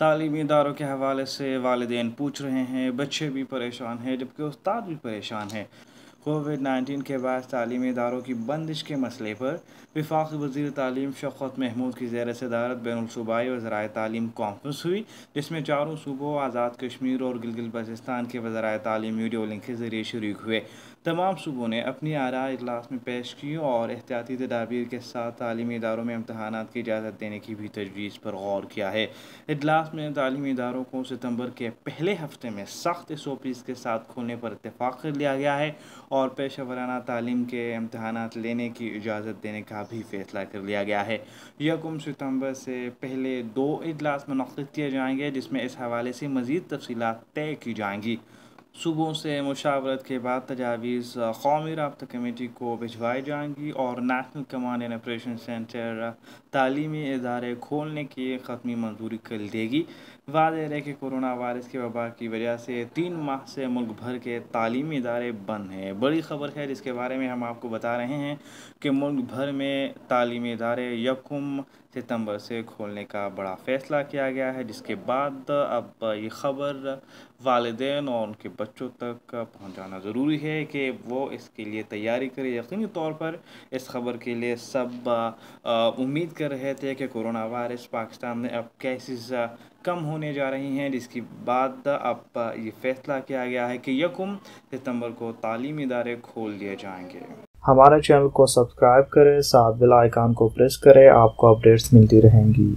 तालीमी इदारों के हवाले से वालिदैन पूछ रहे हैं, बच्चे भी परेशान हैं, जबकि उस्ताद भी परेशान हैं। कोविड-19 के बाद तालीमी इदारों की बंदिश के मसले पर वफाक वज़ीर तालीम शफ़क़त महमूद की ज़ेर-ए-सदारत बैनुल-सूबाई वज़राए तालीम कॉन्फ्रेंस हुई, जिसमें चारों सूबों आज़ाद कश्मीर और गिलगित बल्तिस्तान के वज़राए तालीम वीडियो लिंक के ज़रिए शरीक हुए। तमाम सूबों ने अपनी आरा इजलास में पेश की और एहतियाती तदाबीर के साथ तालीमी इदारों में इम्तहानात की इजाज़त देने की भी तजवीज़ पर गौर किया है। इजलास में तालीमी इदारों को सितम्बर के पहले हफ्ते में सख्त SOPs के साथ खोलने पर इत्तेफाक कर लिया गया है और पेशा वराना तालीम के इम्तहानात लेने की इजाज़त देने का भी फैसला कर लिया गया है। 1 सितम्बर से पहले 2 इजलास मुनक़िद किए जाएंगे, जिसमें इस हवाले से मज़ीद तफसीलात तय की जाएंगी। सूबों से मुशावरत के बाद तजावीज़ कौमी राब्ता कमेटी को भिजवाई जाएंगी और national command and operation centre तालीमी इदारे खोलने की ख़त्मी मंजूरी कर देगी। वाज़ेह है कि कोरोना वायरस के वबा की वजह से 3 माह से मुल्क भर के तालीमी इदारे बंद हैं। बड़ी ख़बर है जिसके बारे में हम आपको बता रहे हैं कि मुल्क भर में तालीमी इदारे 1 सितम्बर से खोलने का बड़ा फ़ैसला किया गया है, जिसके बाद अब ये ख़बर वालिदैन और उनके बच्चों तक पहुंचाना ज़रूरी है कि वो इसके लिए तैयारी करें। यकीनी तौर पर इस खबर के लिए सब उम्मीद कर रहे थे कि कोरोना वायरस पाकिस्तान में अब केसेस कम होने जा रही हैं, जिसकी बाद अब ये फैसला किया गया है कि 1 सितम्बर को तालीमी इदारे खोल दिए जाएंगे। हमारे चैनल को सब्सक्राइब करें, साथ बेल आइकन को प्रेस करें, आपको अपडेट्स मिलती रहेंगी।